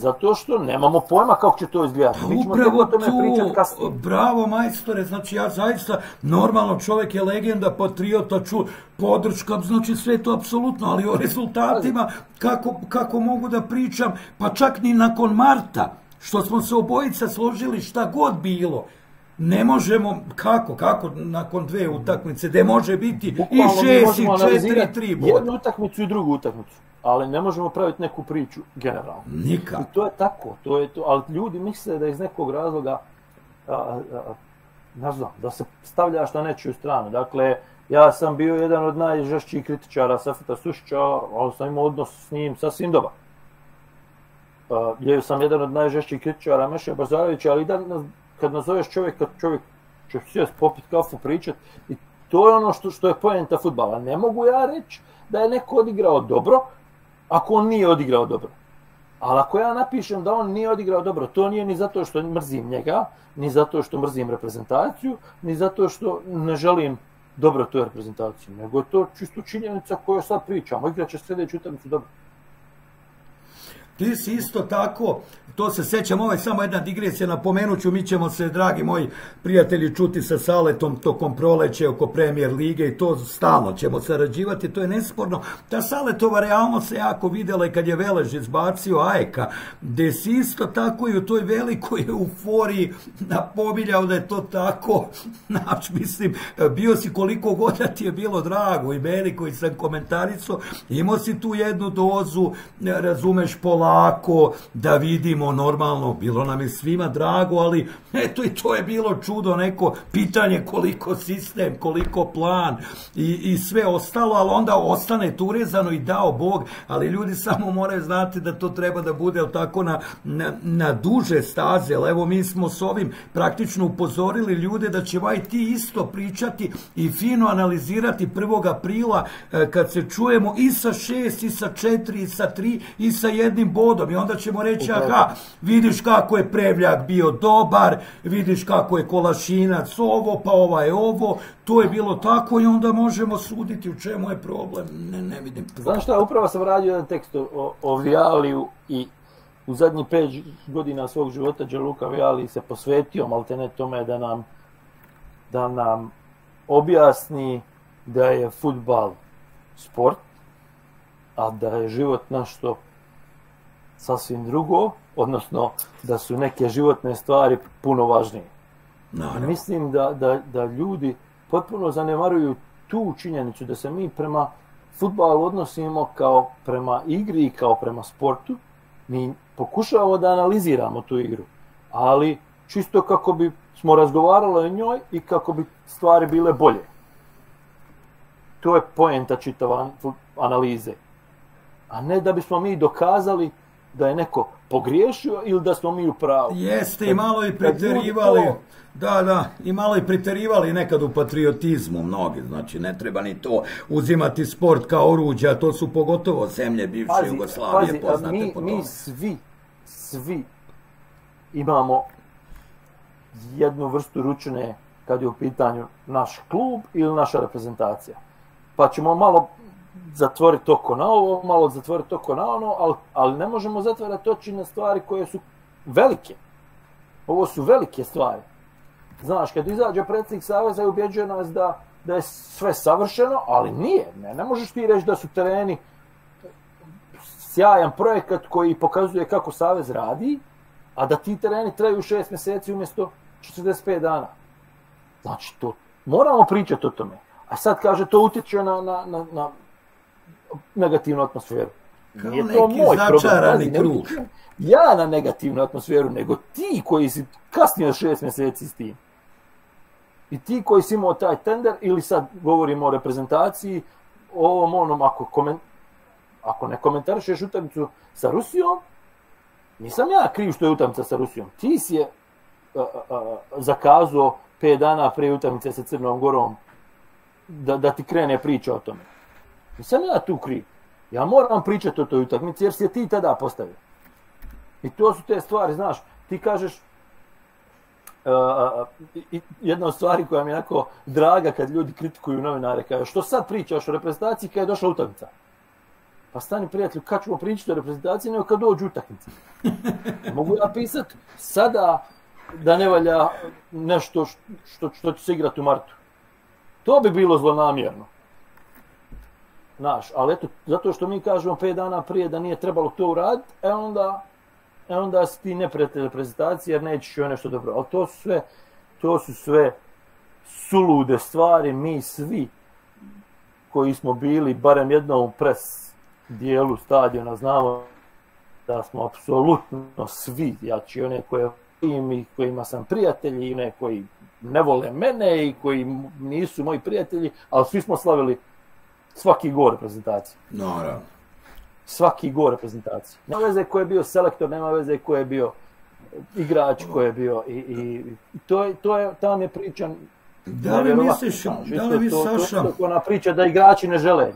Zato što nemamo pojma kako će to izgledati. Upravo tu, bravo majstore, znači ja zaista, normalno čovjek je legenda, patriota, ču, podrška, znači sve to apsolutno, ali o rezultatima kako mogu da pričam, pa čak ni nakon marta, što smo se obojica složili šta god bilo, ne možemo, kako, kako nakon dve utakmice, gde može biti i šest i četiri, tri boda. Jednu utakmicu i drugu utakmicu, ali ne možemo praviti neku priču generalno. Nikako. I to je tako, to je to, ali ljudi misle da iz nekog razloga, ne znam, da se stavljaš na nečiju stranu. Dakle, ja sam bio jedan od najžešćih kritičara Safeta Sušića, ali sam imao odnos s njim sasvim dobar. Bio sam jedan od najžešćih kritičara Meše Bazarevića, ali i da kad nazoveš čovjeka, čovjek će sjest, popit kafu, pričat, i to je ono što je poenta fudbala. Ne mogu ja reći da je neko odigrao dobro, ako on nije odigrao dobro. Ali ako ja napišem da on nije odigrao dobro, to nije ni zato što mrzim njega, ni zato što mrzim reprezentaciju, ni zato što ne želim dobro tu reprezentaciju, nego je to čisto činjenica koju sad pričamo. Igraće sljedeću utakmicu dobro. Ti si isto tako, to se sećam, ovo je samo jedna digresija, napomenut ću, mi ćemo se, dragi moji prijatelji, čuti sa Saletom tokom proleće oko Premier Lige i to stalno ćemo sarađivati, to je nesporno. Ta Saletova realnost se jako videla i kad je Velež izbacio Ajka, gde si isto tako i u toj velikoj euforiji napominjao da je to tako, znači mislim, bio si koliko god da ti je bilo drago i meni koji sam komentarisao, imao si tu jednu dozu, razumeš, pola, lako da vidimo normalno, bilo nam je svima drago, ali eto i to je bilo čudo, neko pitanje koliko sistem, koliko plan i, i sve ostalo, ali onda ostane tu urezano i dao Bog, ali ljudi samo moraju znati da to treba da bude tako na, na, na duže staze, ali evo mi smo s ovim praktično upozorili ljude da će vaj ti isto pričati i fino analizirati prvog aprila kad se čujemo i sa šest, i sa četiri, i sa tri, i sa jednim bodom i onda ćemo reći, aha, vidiš kako je Prevljak bio dobar, vidiš kako je Kolašinac ovo, pa ova je ovo, to je bilo tako i onda možemo suditi u čemu je problem, ne vidim. Znaš šta, upravo sam radio jedan tekst o Vijaliju i u zadnjih pet godina svog života Đanluka Vijaliji se posvetio, maltene tome da nam objasni da je fudbal sport, a da je život našto sasvim drugo, odnosno da su neke životne stvari puno važnije. Mislim da ljudi potpuno zanemaruju tu činjenicu da se mi prema fudbalu odnosimo kao prema igri i kao prema sportu. Mi pokušavamo da analiziramo tu igru, ali čisto kako bi smo razgovarali o njoj i kako bi stvari bile bolje. To je poenta čitave analize. A ne da bismo mi dokazali da je neko pogriješio ili da smo mi u pravu. Jeste, i malo i preterivali, da, da, i malo i preterivali nekad u patriotizmu mnogi, znači ne treba ni to uzimati sport kao oruđa, to su pogotovo zemlje bivše Jugoslavije poznate po tome. Mi svi, svi imamo jednu vrstu ručne kad je u pitanju naš klub ili naša reprezentacija. Pa ćemo malo zatvoriti oko na ovo, malo zatvoriti oko na ono, ali ne možemo zatvarati oči na stvari koje su velike. Ovo su velike stvari. Znaš, kad izađe predsjednik saveza i ubjeđuje nas da je sve savršeno, ali nije. Ne možeš ti reći da su tereni sjajan projekat koji pokazuje kako savez radi, a da ti tereni traju šest mjeseci umjesto četrdeset pet dana. Znači, moramo pričati o tome. A sad kaže, to utječe na negativnu atmosferu. Kao neki začarani krug. Ja na negativnu atmosferu, nego ti koji si kasnio šest mjeseci s tim. I ti koji si imao taj tender, ili sad govorimo o reprezentaciji, o ovom onom, ako ne komentarišeš utakmicu sa Rusijom, nisam ja kriv što je utakmica sa Rusijom. Ti si je zakazao pet dana prije utakmice sa Crnom Gorom da ti krene priča o tome. Nisam ja tu kriv. Ja moram pričati o toj utakmici jer si je ti tada postavio. I to su te stvari, znaš, ti kažeš jedna od stvari koja mi je onako draga kad ljudi kritikuju novinare, kaže što sad pričaš o reprezentaciji kada je došla utakmica. Pa stani prijatelju, kad ćemo pričati o reprezentaciji, nego kad dođu utakmice. Mogu ja pisati sada da ne valja nešto što, što će se igrati u martu. To bi bilo zlonamjerno. Naš, ali eto, zato što mi kažemo pet dana prije da nije trebalo to uraditi, e onda, e onda si ti ne prijatelj reprezentacije jer nećeš joj nešto dobro. Ali to su sve, to su sve sulude stvari, mi svi koji smo bili barem jednom pres dijelu stadiona znamo da smo apsolutno svi, ja ću one koje im i kojima sam prijatelji i ne koji ne vole mene i koji nisu moji prijatelji, ali svi smo slavili svaki gol reprezentacije. Naravno. Svaki gol reprezentacije. Nema veze ko je bio selektor, nema veze ko je bio igrač, ko je bio i, i, i to je, to je, tam je pričan. Da li misliš, da li misliš, Saša? Ona priča da igrači ne žele.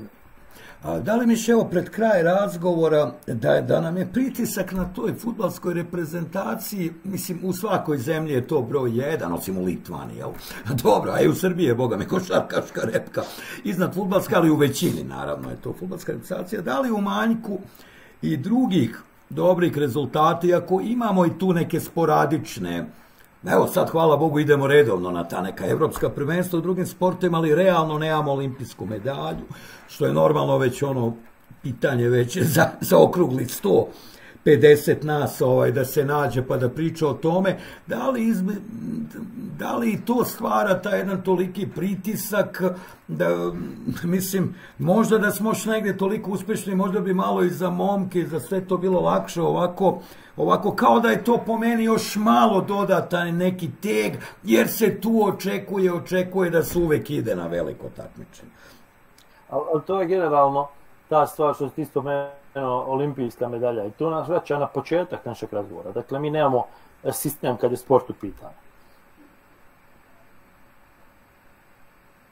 A da li misliš, evo, pred kraj razgovora, da, da nam je pritisak na toj futbalskoj reprezentaciji, mislim, u svakoj zemlji je to broj jedan, osim u Litvani, jel? Dobro, a i u Srbiji je, boga mi, košarkaška repka iznad futbalska, ali u većini, naravno, je to futbalska reprezentacija. Da li u manjku i drugih dobrih rezultata, iako imamo i tu neke sporadične. Evo sad, hvala Bogu, idemo redovno na ta neka evropska prvenstva u drugim sportima, ali realno nemamo olimpijsku medalju, što je normalno već ono pitanje već za, za okrugli sto pedeset nas ovaj, da se nađe pa da priča o tome. Da li, izme, da li to stvara taj jedan toliki pritisak, da, mislim, možda da smo još negdje toliko uspješni, možda bi malo i za momke i za sve to bilo lakše ovako, ovako kao da je to po meni još malo dodatan neki teg, jer se tu očekuje, očekuje da se uvek ide na veliko takmičenje. Ali to je generalno ta stvar što isto meni olimpijska medalja i to nas vraća na početak našeg razgovora. Dakle, mi nemamo sistem kad je sport u pitanju.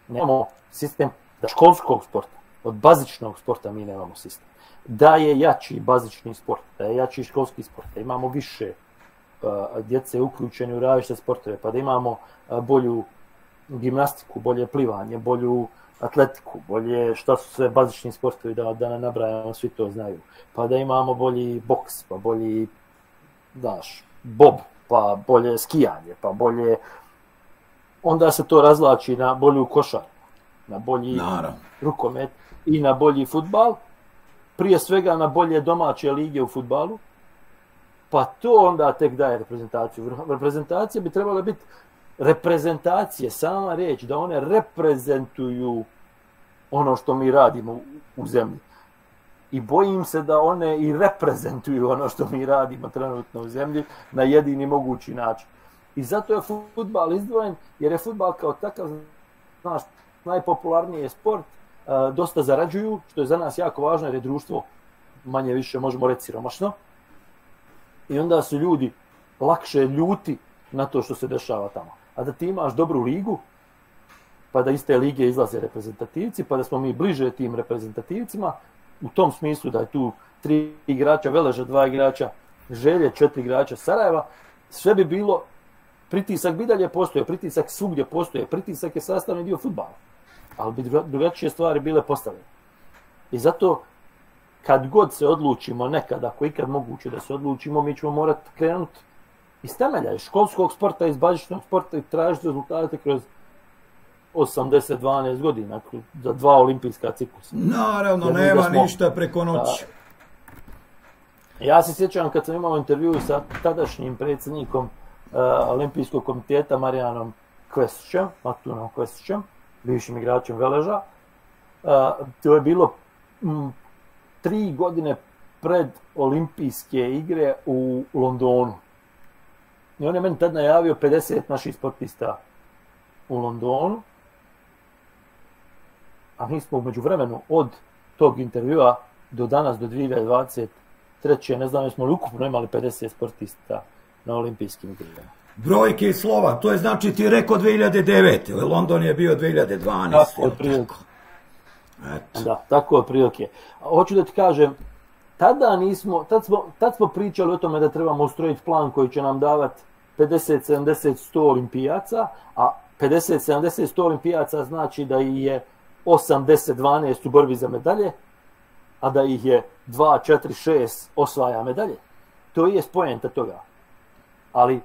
Nemamo sistem školskog sporta, od bazičnog sporta mi nemamo sistem. Da je jači bazični sport, da je jači školski sport, da imamo više djece uključeni u različite sportove, pa da imamo bolju gimnastiku, bolje plivanje, bolju atletiku, bolje šta su sve bazični sportovi da, da ne nabrajamo, svi to znaju. Pa da imamo bolji boks, pa bolji, znaš, bob, pa bolje skijanje, pa bolje, onda se to razlači na bolju košarku, na bolji Naravno. rukomet i na bolji fudbal, prije svega na bolje domaće lige u fudbalu, pa to onda tek daje reprezentaciju. Reprezentacija bi trebala biti reprezentacije, sama riječ, da one reprezentuju ono što mi radimo u zemlji. I bojim se da one i reprezentuju ono što mi radimo trenutno u zemlji na jedini mogući način. I zato je fudbal izdvojen, jer je fudbal kao takav naš najpopularniji sport, dosta zarađuju, što je za nas jako važno jer je društvo manje više, možemo reći, siromašno. I onda su ljudi lakše ljuti na to što se dešava tamo. A da ti imaš dobru ligu, pa da iz te lige izlaze reprezentativci, pa da smo mi bliže tim reprezentativcima, u tom smislu da je tu tri igrača Veleža, dva igrača Želje, četiri igrača Sarajeva, sve bi bilo, pritisak bi dalje postoje, pritisak svugdje postoje, pritisak je sastavni dio fudbala, ali bi drugačije stvari bile postavljene. I zato, kad god se odlučimo nekad, ako ikad moguće da se odlučimo, mi ćemo morati krenuti iz temelja, iz školskog sporta, iz bazičnog sporta i tražiti rezultate kroz osamdeset do dvanaest godina, za dva olimpijska ciklusa. Naravno, jer nema smo, ništa preko noći. A, ja se sjećam kad sam imao intervju sa tadašnjim predsjednikom a, Olimpijskog komiteta Marijanom Kvesićem, Matunom Kvesićem, bivšim igračem Veleža. A, to je bilo m, tri godine pred olimpijske igre u Londonu. I on je meni tad najavio pedeset naših sportista u Londonu. A mi smo u međuvremenu od tog intervjua do danas, do dvije hiljade dvadeset treće. Ne znam, jesmo li ukupno imali pedeset sportista na olimpijskim igrama. Brojke i slova, to je znači ti rekao dvije hiljade devete. London je bio dvije hiljade dvanaeste. Tako, prilike. Da, tako prilike. Hoću da ti kažem, Tada nismo, tad smo, tad smo pričali o tome da trebamo ustrojiti plan koji će nam davati pedeset, sedamdeset, sto olimpijaca, a pedeset, sedamdeset, sto olimpijaca znači da je osam, deset, dvanaest u borbi za medalje, a da ih je dva, četiri, šest osvaja medalje. To je poenta toga. Ali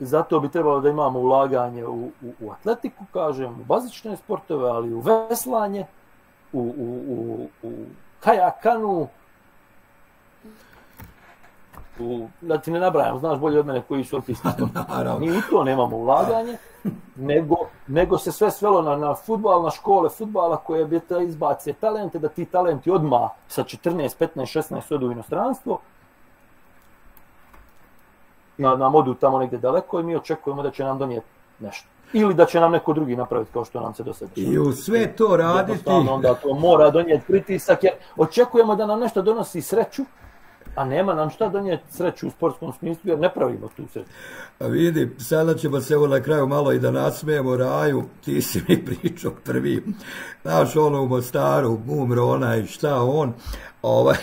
zato bi trebalo da imamo ulaganje u, u, u atletiku, kažem, u bazične sportove, ali u veslanje, u, u, u, u kajakanu, u, da ti ne nabrajam, znaš bolje od mene koji su olimpijski sportovi. Mi u to nemamo ulaganje, nego, nego se sve svelo na, na futbal, na škole futbala koje bi te izbacije talente, da ti talenti odmah sa četrnaest, petnaest, šesnaest odu u inostranstvo, nam odu tamo negdje daleko i mi očekujemo da će nam donijeti nešto. Ili da će nam neko drugi napraviti kao što nam se do sada dešava. I u sve to raditi... Onda to mora donijeti pritisak jer očekujemo da nam nešto donosi sreću, a nema nam šta donijeti sreću u sportskom smislu jer ne pravimo tu sreću. A vidi, sada ćemo se evo na kraju malo i da nasmijemo Raju, ti si mi pričao prvi. Znaš ono u Mostaru, umro ona i šta on...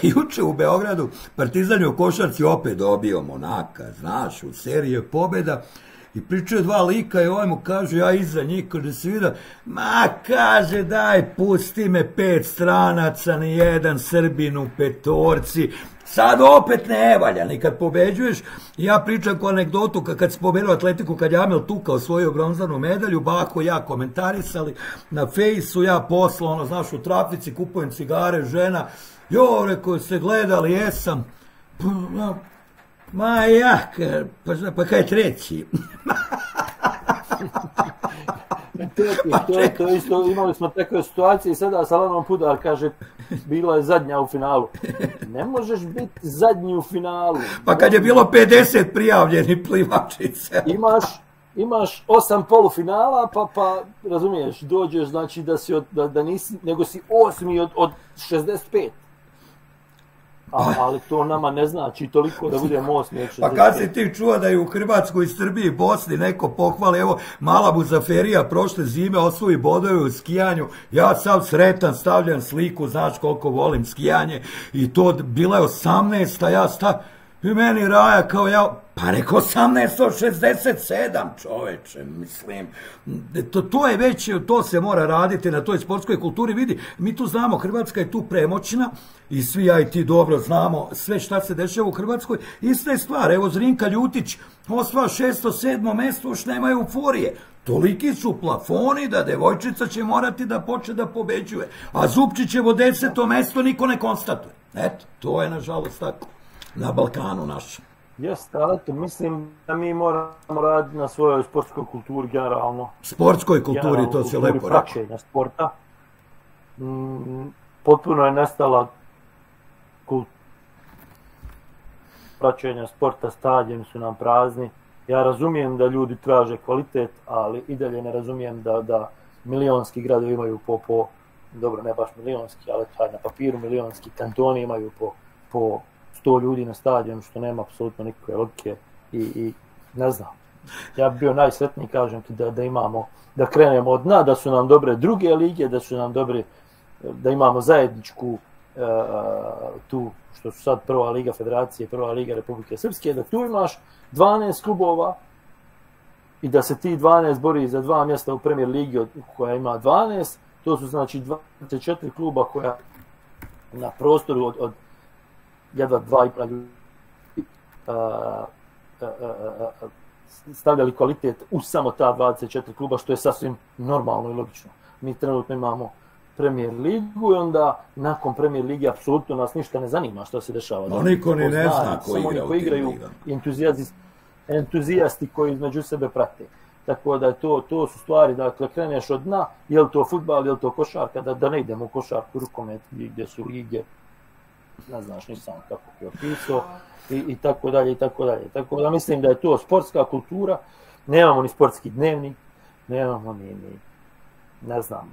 Juče u Beogradu Partizan je u košarci opet dobio Monaka, znaš, u serije pobjeda i pričaju dva lika i ovaj mu kaže, ja iza niko ne se vidio, ma kaže daj pusti me pet stranaca, ni jedan Srbin u petorci, sad opet ne valjan i kad pobeđuješ, ja pričam ko anegdotu kad se pobedio atletiku, kad Jamil tukao svoju bronzanu medalju, bako ja komentarisali na fejsu, ja poslao, ono znaš, u trafici kupujem cigare, žena, jo, rekao, ste gledali, jesam. Ma ja, pa kaj treći? Treći, to je isto, imali smo takve situacije i sada Salanom Pudar kaže, bila je zadnja u finalu. Ne možeš biti zadnji u finalu. Pa kad je bilo pedeset prijavljeni plivačice. Imaš... Imaš osam polufinala, pa razumiješ, dođeš znači da nisi, nego si osmi od šezdeset pet. Ali to nama ne znači toliko da budemo osmi od šezdeset pet. Pa kad si ti čuo da je u Hrvatskoj, Srbiji i Bosni neko pohvali, evo mala buzaferija prošle zime osvoji bodove u skijanju, ja sam sretan, stavljam sliku, znaš koliko volim skijanje i to bila je osamnaesta, ja stavljam. I meni Raja kao ja, pa reko osamnaest šezdeset sedam čoveče, mislim, to je već, to se mora raditi na toj sportskoj kulturi, vidi, mi tu znamo, Hrvatska je tu premoćna i svi ja i ti dobro znamo sve šta se dešava u Hrvatskoj, ista je stvar, evo Zrinka Ljutić osvaja šesto sedmo mesto, još nema euforije. Toliki su plafoni da devojčica će morati da počne da pobeđuje, a Zupčićevo deseto mesto niko ne konstatuje. Eto, to je nažalost tako. Na Balkanu našem. Jeste, ali to mislim da mi moramo raditi na svojoj sportskoj kulturi generalno. Sportskoj kulturi, to si lepo rekao. Praćenja sporta. Potpuno je nestala kultura praćenja sporta, stadioni su nam prazni. Ja razumijem da ljudi traže kvalitet, ali i dalje ne razumijem da milionski gradovi imaju po, po, dobro ne baš milionski, ali na papiru milionski kantoni imaju po, po sto ljudi na stadionu, što nema apsolutno nikakve logike i ne znam. Ja bi bio najsretniji, kažem ti, da imamo, da krenemo od dna, da su nam dobre druge lige, da su nam dobre, da imamo zajedničku tu, što su sad Prva liga Federacije, Prva liga Republike Srpske, da tu imaš dvanaest klubova i da se ti dvanaest bori za dva mjesta u Premier ligi koja ima dvanaest, to su znači dvadeset četiri kluba koja na prostoru od jedva dva i pravi stavljali kvalitet u samo ta dvadeset četiri kluba, što je sasvim normalno i logično. Mi trenutno imamo Premier ligu i onda nakon Premier ligi apsolutno nas ništa ne zanima što se dešava. Niko ni ne zna ko igra u tim ligama. Entuzijasti koji između sebe prate. Tako da to su stvari, dakle kreneš od dna, je li to futbal, je li to košarka, da ne idemo u košarku, rukomet, gdje su lige, ne znaš nisam kako je opisao i tako dalje i tako dalje. Tako da mislim da je to sportska kultura, nemamo ni sportski dnevnik, nemamo ni, ne znam,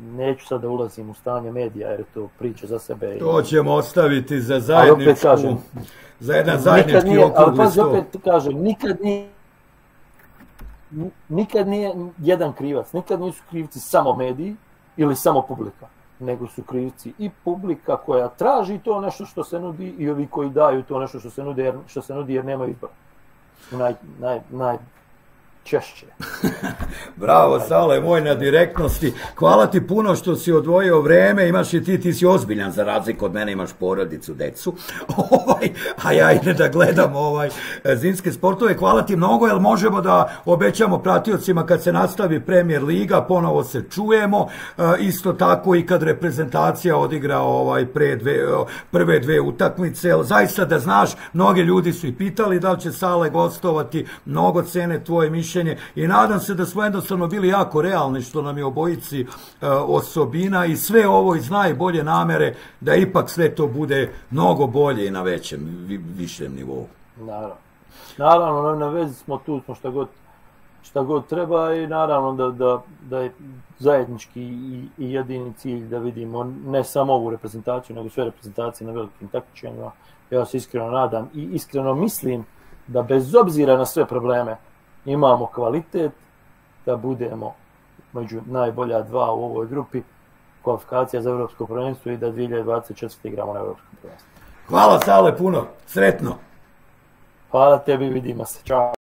neću sad da ulazim u stanje medija jer to priča za sebe. To ćemo ostaviti za zajedničku, za jedan zajednički okrugli stol. Ali opet kažem, nikad nije, nikad nije jedan krivac, nikad nisu krivci samo mediji ili samo publika, nego su krivci i publika koja traži to nešto što se nudi i ovi koji daju to nešto što se nudi jer nemaju izbora. češće. Bravo, Sale, moj na direktnosti. Hvala ti puno što si odvojio vreme, imaš i ti, ti si ozbiljan, za razliku od mene imaš porodicu, decu, a ja idem da gledam zimske sportove. Hvala ti mnogo, jer možemo da obećamo pratiocima kad se nastavi Premier Liga, ponovo se čujemo, isto tako i kad reprezentacija odigra prve dve utakmice. Zaista da znaš, mnogi ljudi su i pitali da li će Sale gostovati, mnogo cene tvoje mišljenje i nadam se da smo jednostavno bili jako realni, što nam je obojici osobina, i sve ovo iz najbolje namere da ipak sve to bude mnogo bolje i na većem, višem nivou. Naravno, naravno, na vezi smo, tu smo šta god, šta god treba, i naravno da, da je zajednički i jedini cilj da vidimo ne samo ovu reprezentaciju, nego sve reprezentacije na velikim takmičenjima. Ja se iskreno nadam i iskreno mislim da bez obzira na sve probleme imamo kvalitet da budemo među najbolja dva u ovoj grupi kvalifikacija za Evropsko prvenstvo i da dvije hiljade dvadeset četvrte igramo na Evropskom prvenstvu. Hvala, Sale, puno. Sretno. Hvala tebi, vidimo se. Ćao.